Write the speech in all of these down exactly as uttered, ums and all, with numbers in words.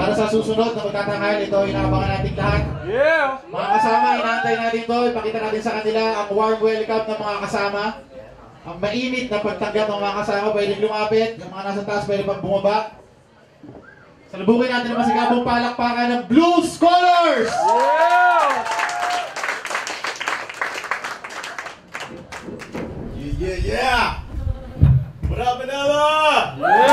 Para sa susunod na magtatanghal, ito inaabangan natin lahat. Yeah! Mga kasama, inaantay natin ito. Ipakita natin sa kanila ang warm welcome ng mga kasama. Ang mainit na pagtanggap ng mga kasama, pwedeng lumapit. Yung mga nasa taas, pwede pang bumaba. Salubungin natin ang masigabong palakpakan ng Blue Scholars! Yeah! Yeah, yeah, yeah! Mula, Manila! Yeah!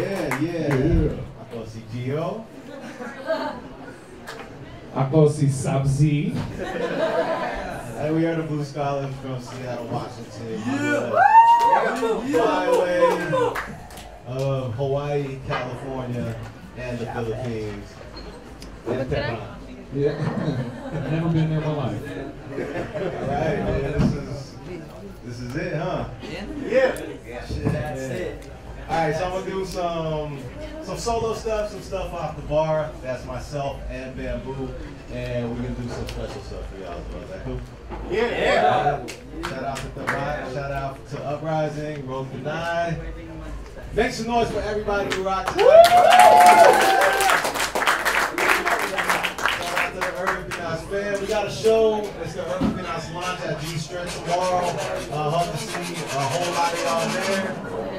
Yeah, yeah, yeah. Ako si Gio. Ako si Sabzi. And we are the Blue Scholars from Seattle, Washington. Yeah! Yeah! Highway! Of Hawaii, California, and the Philippines. And Tehran. Yeah. I've never been there in my life. All right, man, this is, this is it, huh? Yeah. Yeah. Yeah. Shit, that's man. It. All right, so I'm going to do some, some solo stuff, some stuff off the bar. That's myself and Bamboo. And we're going to do some special stuff for y'all as well. Is that cool? Yeah. Yeah. Uh, shout out to Tehran. Shout out to Uprising, Rogue Pinay. Make some noise for everybody who rocks. Shout out to the Urban Canals fam. We got a show. It's the Urban Canals launch at D-Stretch tomorrow. Uh, hope to see a whole lot of y'all there.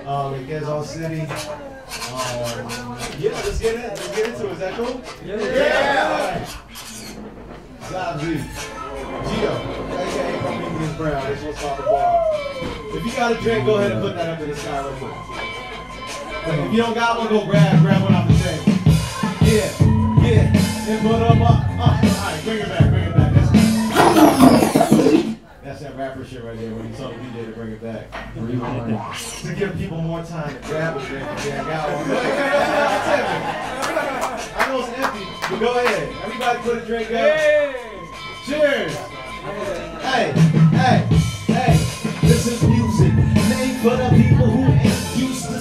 Um, in Quezon City. Um, yeah, let's get it. Let's get into it. Is that cool? Yeah. Yeah. Sabzi, Gio, aka Prometheus Brown. This one's called the bar. If you got a drink, go ahead and put that up in the sky real quick. If you don't got one, go grab, grab one off the table. Yeah, yeah, and put them up. Uh, all right, bring it back, bring it back. That's, that's that rapper shit right there when you told the D J to bring it back. To give people more time to grab a drink if they got one. I know it's empty, but go ahead. Everybody put a drink up. Hey. Cheers. Hey, hey, hey. This is music made for the people who ain't used to.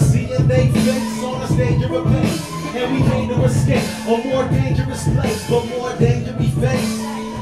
They face on a stage of a place, and we came to escape a more dangerous place, but more danger we face.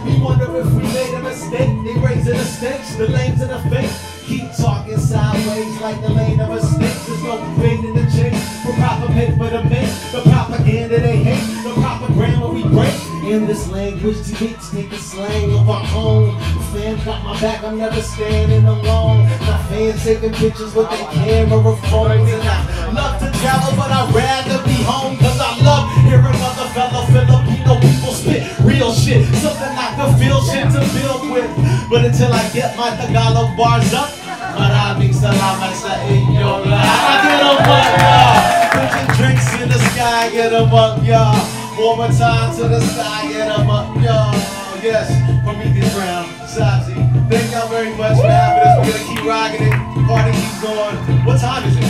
We wonder if we made a mistake. They raising the stakes, the lames and the fake. Keep talking sideways like the lane of a snake. There's no debate in the chase for proper pay for the men. The propaganda they hate, the proper grammar we break. In this language to get sneaky slang of our own. Fans got my back, I'm never standing alone. My fans taking pictures with their camera phones. And I love to travel, but I'd rather be home. Cause I love hearing other fellow Filipino people spit real shit. Something I can feel shit to build with. But until I get my Tagalog bars up, maraming salamat sa inyong lahat. Get em up, y'all. Put your drinks in the sky, get em up, y'all. One more time to the sky, get them up, y'all. Yes, Prometheus Brown, Sabzi. Thank y'all very much for having us. We're gonna keep rocking it. Party keeps going. What time is it?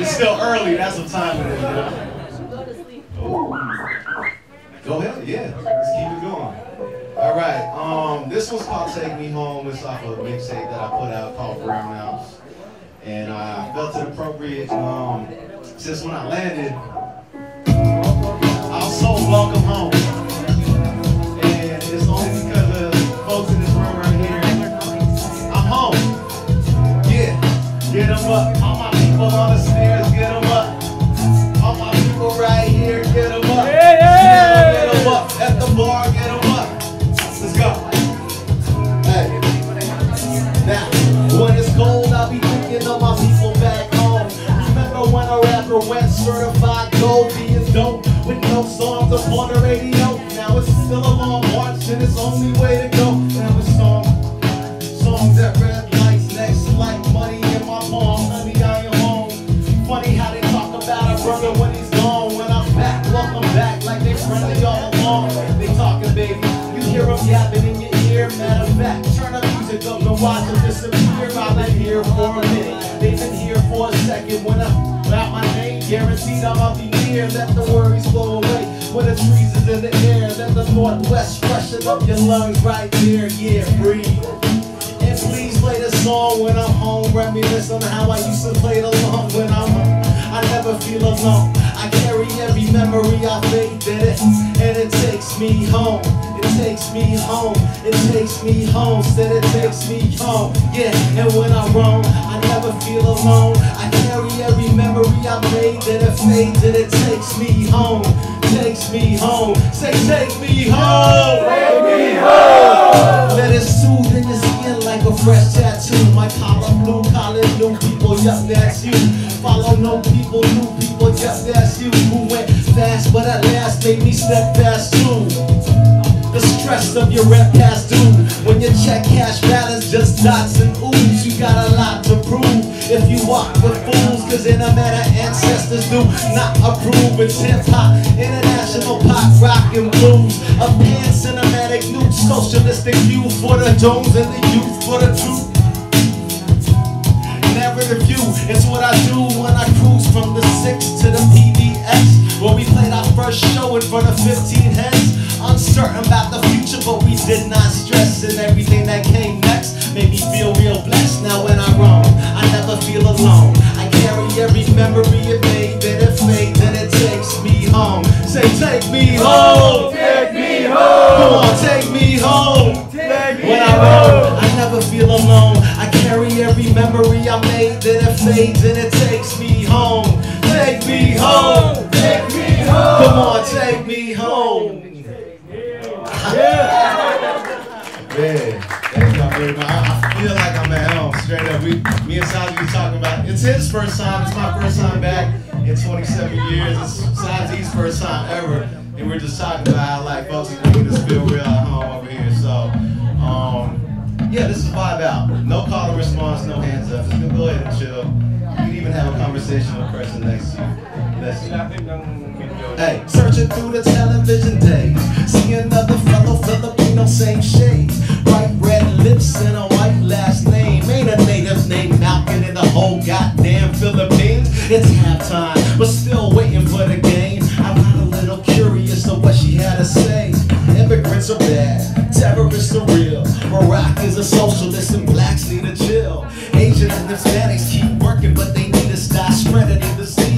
It's still early, that's what time it is. Go to sleep. Go ahead, yeah. Let's keep it going. Alright, um, this one's called Take Me Home. It's off of a mixtape that I put out called Brown House. And I felt it appropriate, um, since when I landed, I'm so welcome home, and it's only because of the folks in this room right here. I'm home, yeah, get them up, all my people on the stairs, get them up, all my people right here, get them up, get them up, at the bar, get them up, let's go, hey, now, when it's cold, I'll be thinking of my people back home, remember when a rapper went certified gold, being dope, with no songs up on the radio. Now it's still a long march and it's only way to go. Now it's song, songs at red lights, next like money in my palm. Honey, I am home. Funny how they talk about a brother when he's gone. When I'm back, welcome back like they friendly all along. They talking, baby, you hear them yapping in your ear. Matter of fact, turn up music up and watch them disappear. I've been here for a minute, they've been here for a second. When I out my name, guaranteed I'm out the year. Let the worries flow away when the trees is in the air. Let the northwest freshen up your lungs right there. Yeah, breathe. And please play the song when I'm home. Reminisce on how I used to play the long when I'm home. I never feel alone. I carry every memory I made that it, and it takes me home. It takes me home. It takes me home. Said it takes me home. Yeah, and when I'm wrong, I never feel alone. I carry every memory I made that it fades and it takes me home, takes me home. Say, take me home, take me home. Let it soothe in the skin like a fresh tattoo. My collar, blue collar, new people, yup, that's you. Follow no people, new people, yup, that's you. Who went fast, but at last made me step past you. The stress of your rep past due. When you check cash balance, just dots and oohs. You got a lot to prove if you walk with fools, cause in a matter ancestors do not approve. It's hip hop, international pop, rock and blues. A pan cinematic nuke, socialistic view for the domes and the youth for the truth. Narrative view, it's what I do when I cruise from the six to the P B S. When we played our first show in front of fifteen heads. Uncertain about the future, but we did not stress. And everything that came next made me feel real blessed. Now when I roam, I never feel alone. I carry every memory it made, that it fades, and it takes me home. Say, take me home, take me home. Come on, take me home, take me when I roam, I never feel alone. I carry every memory I made, that it fades, and it takes me home. Take me home, take me home. Come on, take me home. Yeah. Yeah. Thank y'all very much. I feel like I'm at home, straight up. We, me and Sabzi was talking about, it's his first time, it's my first time back in twenty-seven years. It's Sabzi's first time ever. And we're just talking about how, like, folks can just feel real at home over here. So, um, yeah, this is Vibe Out. No call or response, no hands up. Just go ahead and chill. You can even have a conversation with the person next to you. Next to you. Hey, searching through the television days, see another fellow Filipino, same shades, bright red lips and a white last name. Ain't a native named Malcolm in the whole goddamn Philippines. It's halftime, but still waiting for the game. I got a little curious of what she had to say. Immigrants are bad, terrorists are real. Moroccans are socialists and blacks need to chill. Asians and Hispanics keep working, but they need to stop spreading the disease.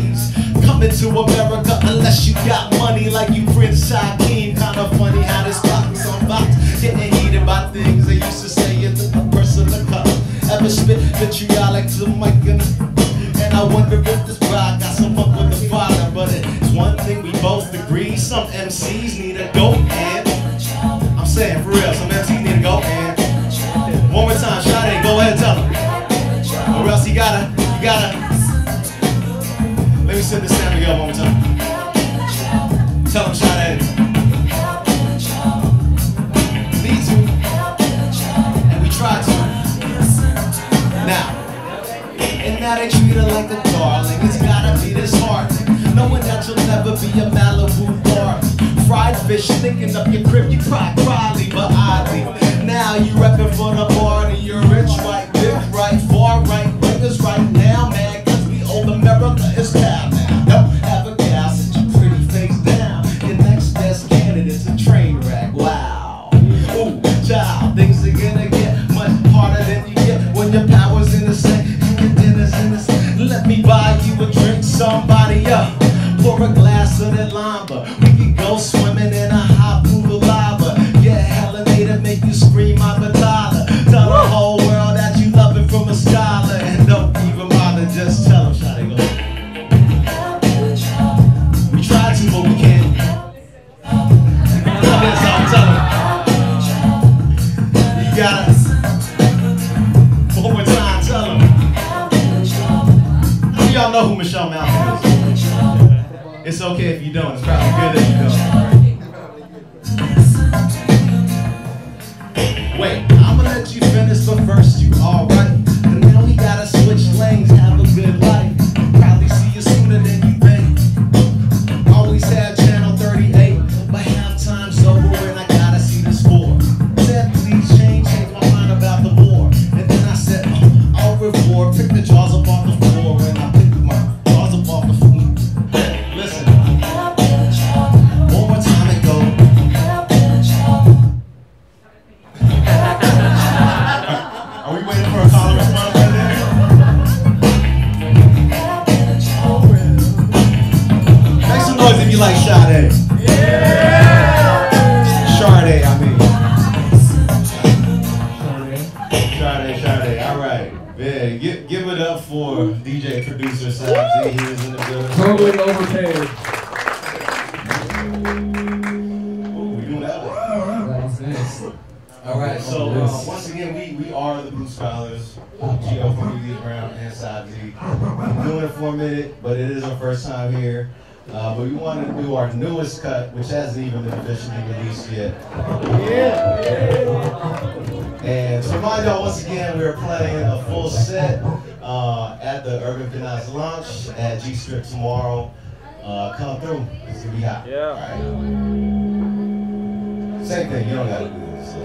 Coming to America unless you got money like you Prince Hakeem. Kinda funny how this cotton on box getting heated by things they used to say in the personal cup. Ever spit vitriolic to Mike and, and I wonder if this bride got some fuck with the father. But it's one thing we both agree, some M Cs need a go and I'm saying for real, some M Cs need a go and one more time, Sade, go ahead and tell him. Or else you gotta, you gotta let me send this down to y'all one more time. Tell him, Sade. Needs you. And we try to. Now. And now they treat her like a darling. It's gotta be this hard. Knowing that you'll never be a Malibu bar. Fried fish stinking up your crib. You cried proudly, but oddly. Now you reppin' for the bar and you're rich, right? Big, right? Far, right? Niggas right now, man. America is bad now. Don't have a gal, sit your pretty face down. Your next best candidate's a train wreck. Wow. Ooh, child, things are gonna get much harder than you get when your power's innocent and your dinner's innocent. Let me buy you a drink, somebody up. Pour a glass of that lamba. We can go swimming in a hot pool of lava. Get hellinated, make you scream out the dollar. Tell the whole world that you love it from a scholar. And don't even bother, just tell them. It's okay if you don't, it's probably good if you don't. Wait, I'ma let you finish, but first you alright. And now we gotta switch lanes, have a good life. Probably see you sooner than you think. Always have channel thirty-eight, but halftime's over and I gotta see this war. Said please change, change my mind about the war. And then I said, oh, I'll reward, pick the jaws up off the floor. And I picked my jaws up off the floor. D J Birthday, producer Sabzi. He was in the building. Totally overpaid. All right, so uh, once again, we, we are the Blue Scholars, Geo, Prometheus Brown, and Sabzi. We've been doing it for a minute, but it is our first time here. Uh, but we wanted to do our newest cut, which hasn't even been officially released yet. Yeah. Yeah. And to remind y'all, once again, we're playing a full set uh, at the Urban Canals launch at G-Strip tomorrow. Uh, come through. It's going to be hot. Yeah. All right. Same thing. You don't got to do this. So.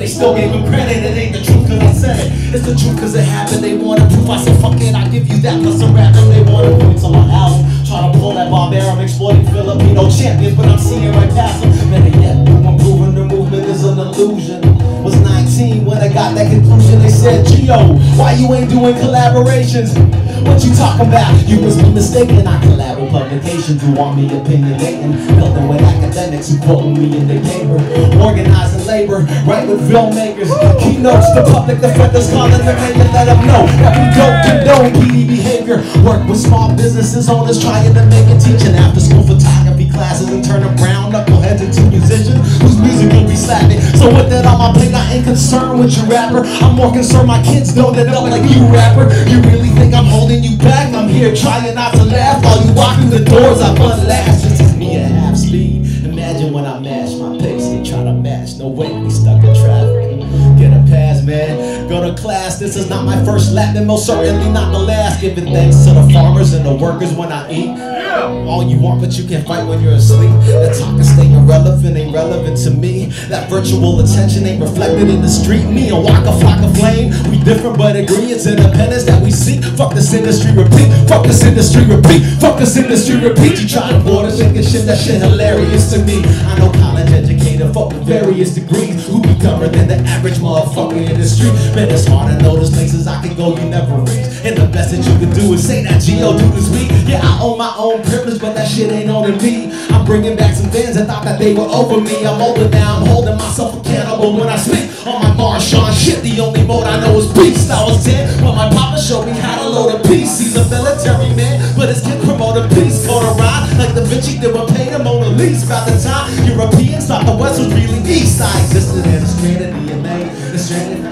Still gave him credit, it ain't the truth cause I said it. It's the truth cause it happened, they wanna prove I said fuck it, I give you that plus some rapping. They wanna put it to my album, tryna pull that bomb air. I'm exploiting Filipino champions, but I'm seeing right past them. Man, they yet I'm proving the movement is an illusion. Was nineteen when I got that conclusion. They said, Geo, why you ain't doing collaborations? What you talking about? You was mistaken, I collaborate. Publications who want me opinionating, building with academics who quoting me in their paper, organizing labor, right with filmmakers, keynotes, the public, the friends calling the mayor, let them know that we don't condone P D behavior, work with small businesses owners trying to make it, teaching after school photography classes and turning brown knuckleheads into musicians whose music will be slapping. So with that on my plate, I ain't concerned with your rapper, I'm more concerned my kids know that I'm like you rapper. You really think I'm holding you back? I'm here trying not to laugh while you walk through the doors, I must last. This is me at half speed. Imagine when I mash my pace, they try to match. No way, we stuck in traffic. Get a pass, man. Go to class. This is not my first lap, and most certainly not the last. Giving thanks to the farmers and the workers when I eat. All you want, but you can't fight when you're asleep. That talk and stay irrelevant ain't relevant to me. That virtual attention ain't reflected in the street. Me and Waka Flocka Flame, we different but agree. It's independence that we seek. Fuck this industry, repeat. Fuck this industry, repeat. Fuck this industry, repeat. You try to border shaking shit, that shit hilarious to me. I know college educated, fuck with various degrees, who be dumber than the average motherfucker in the street. Man, it's hard to know there's places I can go you never reach. And the best that you can do is say that Geo do this week. Yeah, I own my own privilege, but that shit ain't on me. I'm bringing back some fans that thought that they were over me. I'm older now, I'm holding myself accountable when I speak. On my Marshawn shit, the only mode I know is peace. I was ten, but my papa showed me how to load a piece. He's a military man, but his kid promoted peace. Go to ride like the bitch that would paint him on the lease. By the time Europeans thought the West was really East, I existed in a strand of D N A. The strand of D N A.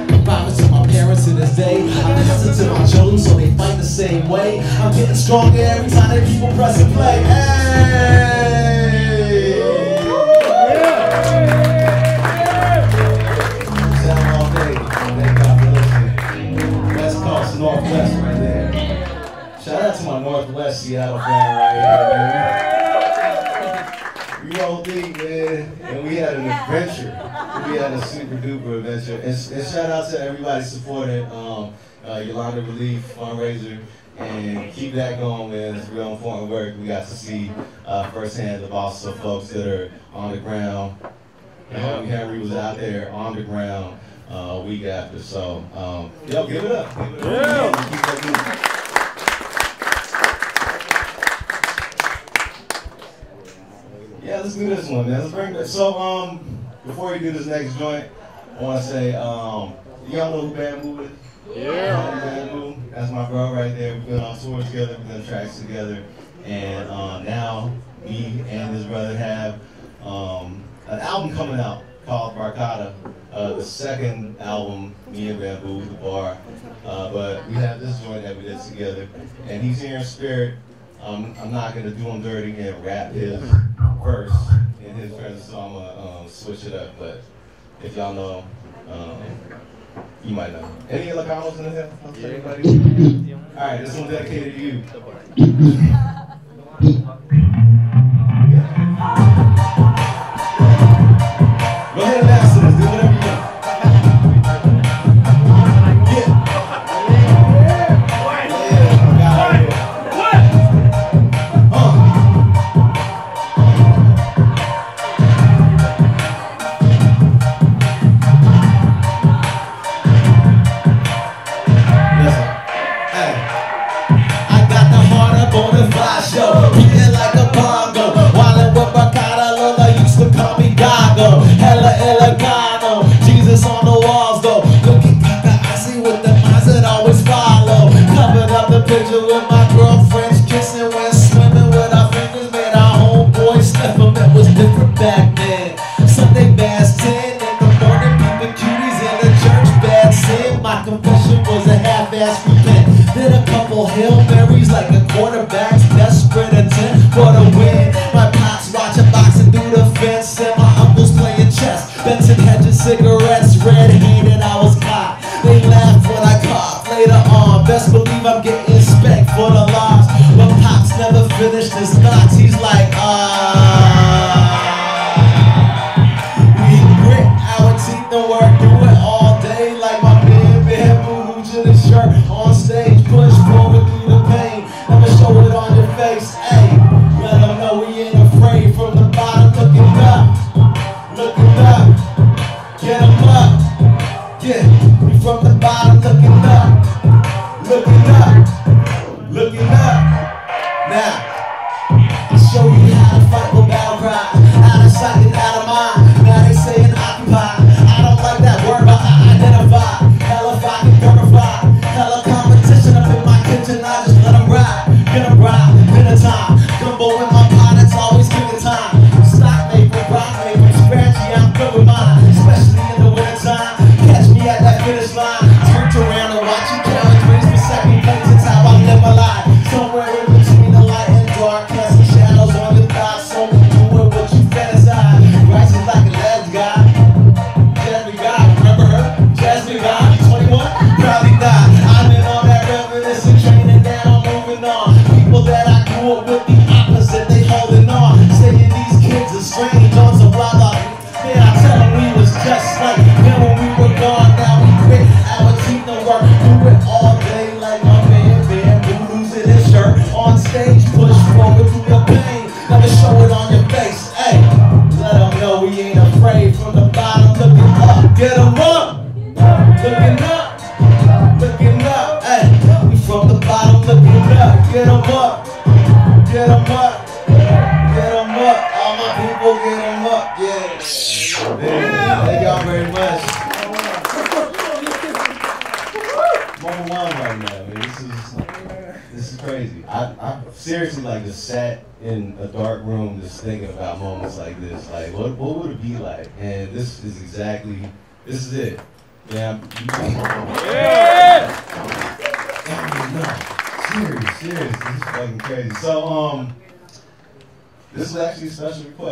To this day, I pass it to my children so they fight the same way. I'm getting stronger every time that people press and play. Hey! Yeah. Sound all day. Thank God for listening. West Coast, Northwest right there. Shout out to my Northwest Seattle fan right here, man. We rolled deep, man, and we had an adventure. We had a super duper adventure, and, and shout out to everybody supporting um, uh, Yolanda Relief fundraiser, and keep that going, man. It's real important work. We got to see uh, firsthand the bosses of folks that are on the ground. And homie Henry was out there on the ground uh, week after, so um, yo, give it up. Give it up. Yeah. Keep that moving. Yeah, let's do this one, man. Let's bring this. So um. Before we do this next joint, I want to say, um, y'all know who Bamboo is? Yeah. Bamboo, that's my girl right there. We've been on tour together, we've done tracks together, and uh, now me and his brother have um, an album coming out called Barcada, uh, the second album, me and Bamboo, the bar. Uh, but we have this joint that we did together, and he's here in spirit. Um, I'm not going to do him dirty and rap his verse in his presence, so I'm going to um, switch it up, but if y'all know him, um, you might know him. Any Lacanos in the hill? Yeah. Anybody? Alright, this one's dedicated to you. Go ahead and ask this. confession was a half-assed repent. Did a couple Hail Marys like a quarterback's desperate attempt for the win. My pops watching boxing through the fence and my uncles playing chess. Benson hedges, cigarettes, red-heated, I was caught. They laughed when I coughed later on. Best believe I'm getting spanked for the lies. But pops never finished his thoughts. He's like, ah.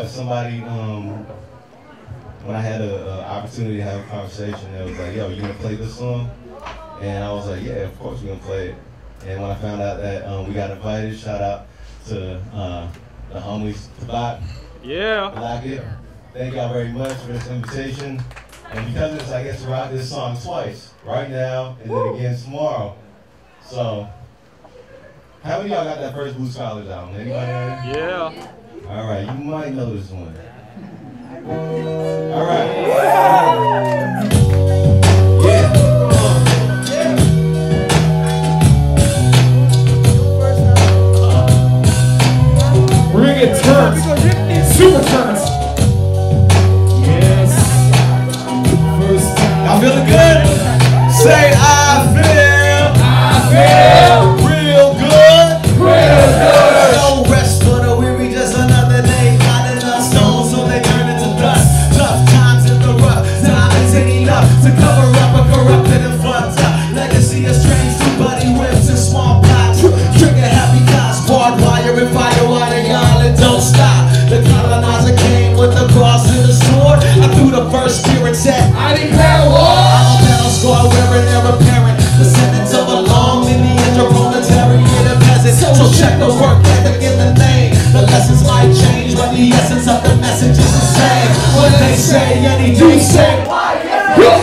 Somebody, um, when I had an opportunity to have a conversation, it was like, yo, you gonna play this song? And I was like, yeah, of course we're gonna play it. And when I found out that um, we got invited, shout out to uh, the homies, Black Yeah. Black It. Thank y'all very much for this invitation. And because of this, I get to rock this song twice, right now and Woo. then again tomorrow. So, how many of y'all got that first Blue Scholars album? Anybody? Yeah. yeah. Alright, you might know this one. Alright. Yeah. Yeah. We're gonna get turns. Super turns. Yes. First time. Y'all feeling good? Say I feel. I feel. Say any say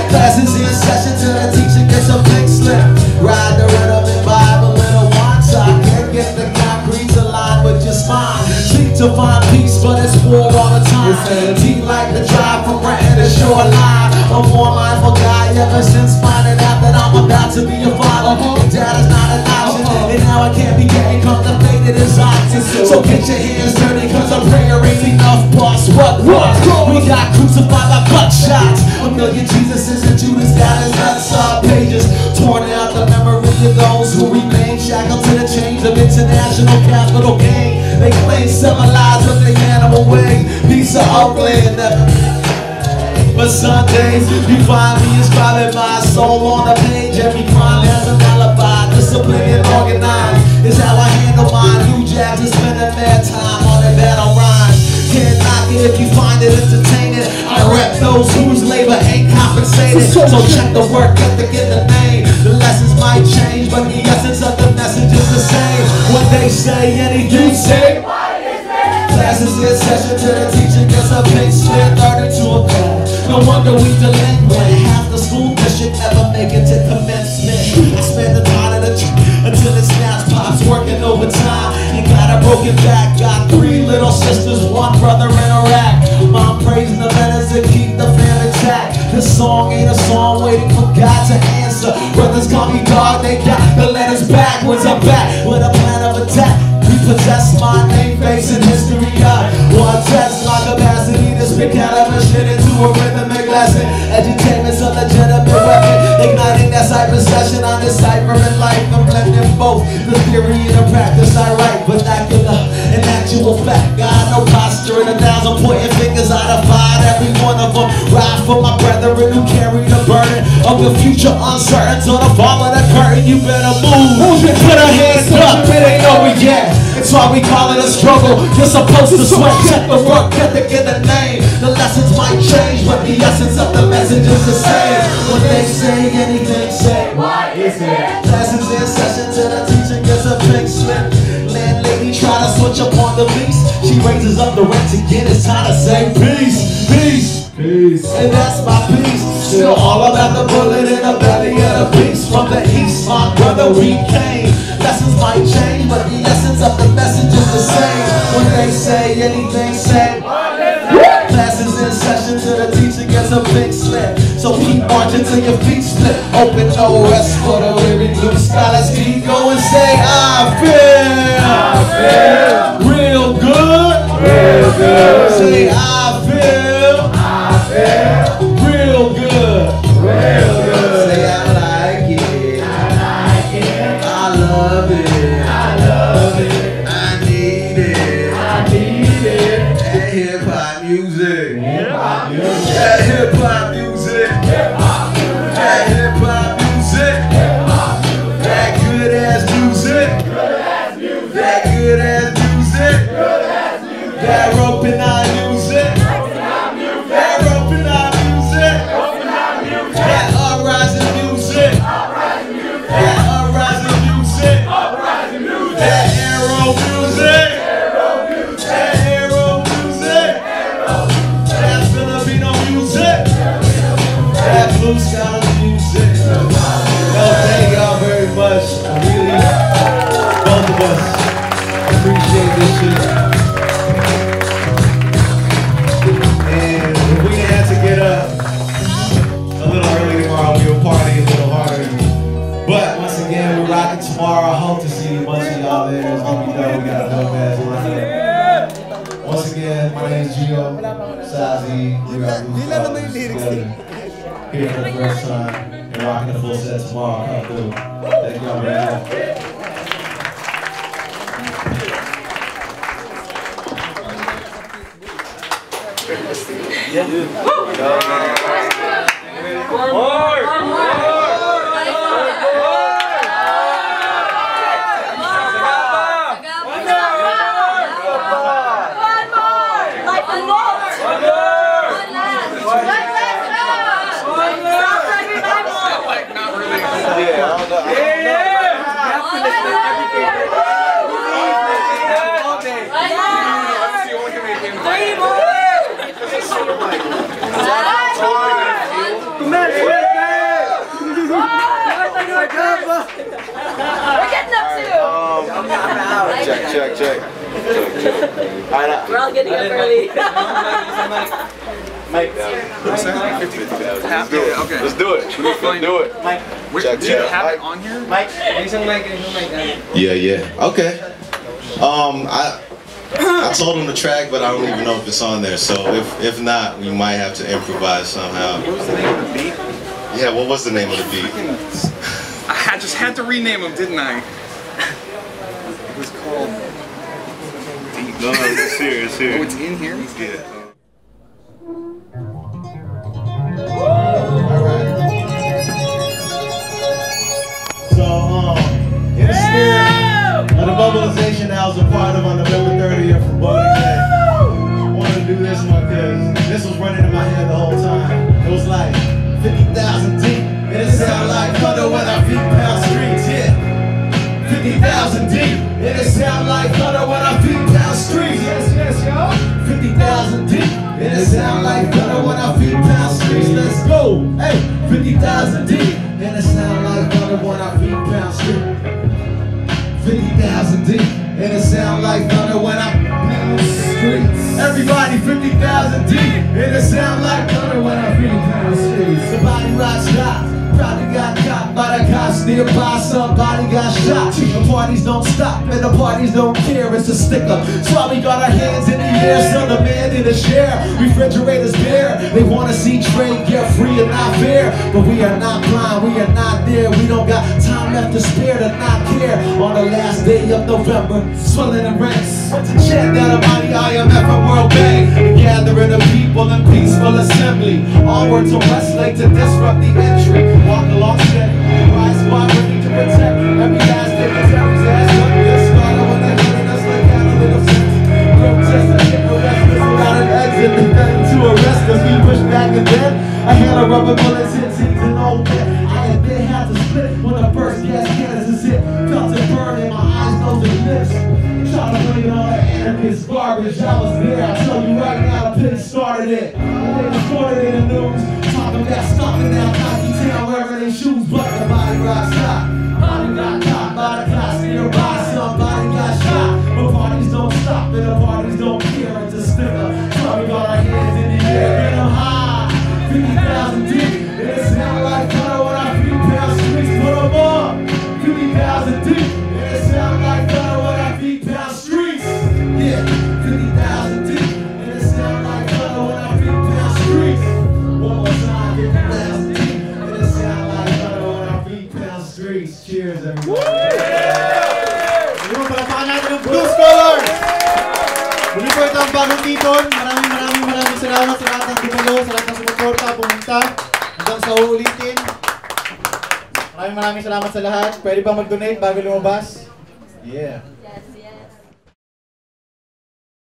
classes in session till the teacher gets a big slip. Ride the rhythm and vibe a little wine, so I can't get the concrete's aligned with your spine. Seek to find peace, but it's war all the time. Deep like the drive from renting to shoreline. A more mindful guy ever since finding out that I'm about to be a father. And dad is not an option, and now I can't be getting contemplated as options. So get your hands dirty, cause I'm prayer ain't enough, boss. What, what? We got crucified by buckshots. A million Jesuses and Judas down his unsolved pages. Torn out the memory of those who remain shackled to the chains of international capital gain. They claim civilized with the animal wing. Piece of Oakland. But Sundays, you find me inscribing my soul on the page. Jerry Prime has an alibi, disciplined and organized is how I handle mine. New jabs and spend a mad time on that battle rhyme. Can't knock it if you find it entertaining. I rep those whose labor ain't compensated. So check the work ethic in the name. The lessons might change, but the essence of the message is the same. What they say, any you say. Classes get session till the teacher gets a pink slip, thirty to a pen. No wonder we delinquent. Half the school district never make it to commencement. I spend a lot of the time until it snaps, pops working overtime. And got a broken back. Got three little sisters, one brother in Iraq. Mom praising the letters that keep the family intact. This song ain't a song waiting for God to answer. Brothers call me God, they got the letters backwards. I'm back with a plan of attack. Possess my name, face, and history. I one test my capacity to spit cannabis shit into a rhythmic lesson. Edutainment's a legitimate weapon, igniting that cyber session. I'm deciphering life, I'm blending both the theory and the practice. I write vernacular and actual fact. Got no posture and a thousand pointing fingers. I defied every one of them. Ride for my brethren who carry the burden of the future uncertain. So the fall of the curtain, you better move. Put our hands up, it ain't over yet. That's why we call it a struggle. You're supposed to sweat, check the work ethic in the name. The lessons might change, but the essence of the message is the same. When they say anything, say, why is it? Lessons in session till the teacher gets a big slip. Landlady try to switch up on the lease. She raises up the rent again, it's time to say peace, peace, peace. And that's my peace. Still all about the bullet in the belly of the beast. From the east, my brother, we came. Lessons might change, but the essence of the message is the same. When they say anything, say. Classes in session till the teacher gets a big slip. So keep marching till your feet split. Open no rest for the weary blue scholars. Keep going, say I feel. I feel real good. Real good. Say I feel. I feel real good. Real good. Say I like it. I like it. I love it. Tomorrow, I hope to see a bunch of y'all there. It's gonna be dope. We got a dope ass lineup. Once again, my name's Gio Sabzi. We got Blue Scholars here for the first time and rocking the full set tomorrow. Come through. Thank y'all very much. Yeah. Yeah. We're getting up too. Um, I'm out. Check, check, check. check, check. All right, we're all getting up early. Mike, what's that? fifty thousand. Okay. Let's do it. Let's do it. Mike, check, do you check. have Mike. it on here? Mike, do something like that. Yeah, yeah. Okay. Um, I I told him the track, but I don't even know if it's on there. So if if not, we might have to improvise somehow. What was the name of the beat? Yeah, what was the name of the beat? I just had to rename him, didn't I? It was called... No, no, it's here, it's here. Oh, it's in here? Yeah. Alright. fifty thousand deep, and it sound like butter when I feed pound streets. Let's go. Hey, fifty thousand deep, and it sound like butter when I feed pound streets. fifty thousand deep, and it sound like butter when I pound streets. Everybody fifty thousand deep, and it sound like butter when I feed pound streets. Somebody ride shots, probably got caught by the cops nearby, somebody got shot. The parties don't stop and the parties don't care, it's a sticker. So we got our hands in the air, sell the man in the share. Refrigerators bare, they wanna see trade get free and not fair. But we are not blind, we are not there. We don't got time left to spare to not care. On the last day of November, swelling the ranks to check that about the I M F and World Bank. The gathering of people in peaceful assembly, onward to Westlake to disrupt the entry. Walk along steady, rise wide, ready to protect every last dignitary's ass up this bottle when they're hitting us like cattle in a sense. Protest and get arrested without an exit, they threatened to arrest us, we pushed back and then I had a rubber bullet, hit seeds and old bit. I had been had to split when the first gas canisters hit. Felt it burn in my eyes, nose and lips. Try to bring it on the enemy, it's garbage, I was there. I tell you right now, the pit started it. They recorded in the news, talking about stopping down Nike Town, wearing their shoes, but the body got shot. Body got caught by the cops nearby, somebody got shot. But parties don't stop, and the parties don't care, it's a sticker. So we got our hands in the air, get them high. fifty thousand deep, it sound like butter when I feed pound streets, put them up. fifty thousand deep, it sound like butter when I feed pound streets. Yeah, fifty thousand deep, it sound like butter when I feed pound streets. One more time, get down. Cheers, everyone. Yung palakpakan natin ng Blue Scholars. Muli po ito ang bagong titon. Maraming maraming maraming salamat sa lahat ng dumalo, sa lahat ng sumuporta, pumunta, hanggang sa uulitin. Maraming maraming salamat sa lahat. Pwede bang mag-donate bago lumabas? Yeah.